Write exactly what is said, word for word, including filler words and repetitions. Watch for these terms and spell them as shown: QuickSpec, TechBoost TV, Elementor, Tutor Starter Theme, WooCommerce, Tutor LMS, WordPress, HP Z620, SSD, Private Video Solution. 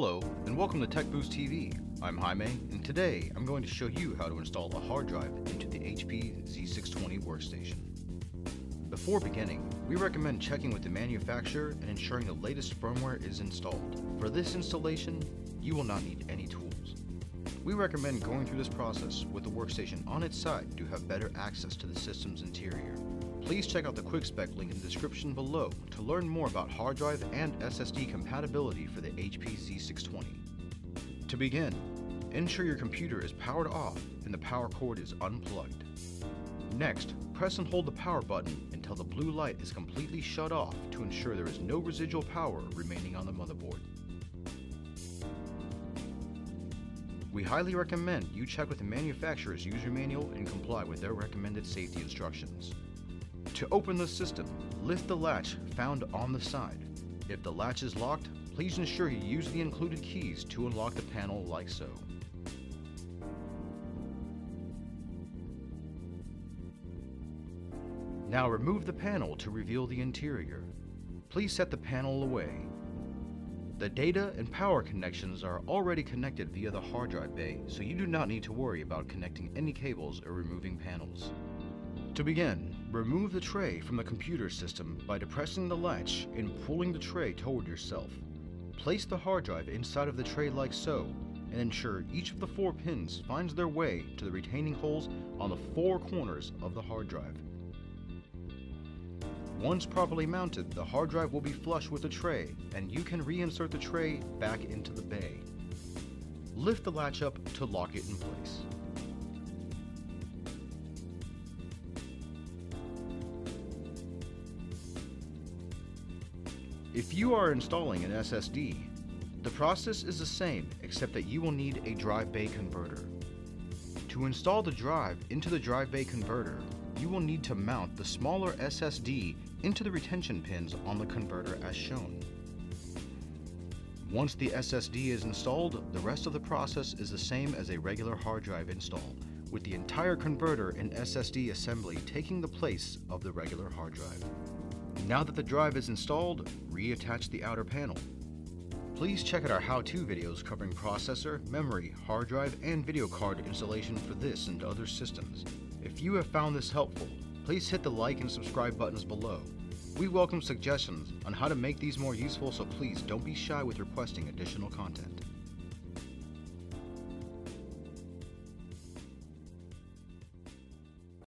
Hello and welcome to TechBoost T V. I'm Jaime, and today I'm going to show you how to install a hard drive into the H P Z six twenty workstation. Before beginning, we recommend checking with the manufacturer and ensuring the latest firmware is installed. For this installation, you will not need any tools. We recommend going through this process with the workstation on its side to have better access to the system's interior. Please check out the QuickSpec link in the description below to learn more about hard drive and S S D compatibility for the H P Z six twenty. To begin, ensure your computer is powered off and the power cord is unplugged. Next, press and hold the power button until the blue light is completely shut off to ensure there is no residual power remaining on the motherboard. We highly recommend you check with the manufacturer's user manual and comply with their recommended safety instructions. To open the system, lift the latch found on the side. If the latch is locked, please ensure you use the included keys to unlock the panel like so. Now remove the panel to reveal the interior. Please set the panel away. The data and power connections are already connected via the hard drive bay, so you do not need to worry about connecting any cables or removing panels. To begin, remove the tray from the computer system by depressing the latch and pulling the tray toward yourself. Place the hard drive inside of the tray like so, and ensure each of the four pins finds their way to the retaining holes on the four corners of the hard drive. Once properly mounted, the hard drive will be flush with the tray, and you can reinsert the tray back into the bay. Lift the latch up to lock it in place. If you are installing an S S D, the process is the same except that you will need a drive bay converter. To install the drive into the drive bay converter, you will need to mount the smaller S S D into the retention pins on the converter as shown. Once the S S D is installed, the rest of the process is the same as a regular hard drive install, with the entire converter and S S D assembly taking the place of the regular hard drive. Now that the drive is installed, reattach the outer panel. Please check out our how-to videos covering processor, memory, hard drive, and video card installation for this and other systems. If you have found this helpful, please hit the like and subscribe buttons below. We welcome suggestions on how to make these more useful, so please don't be shy with requesting additional content.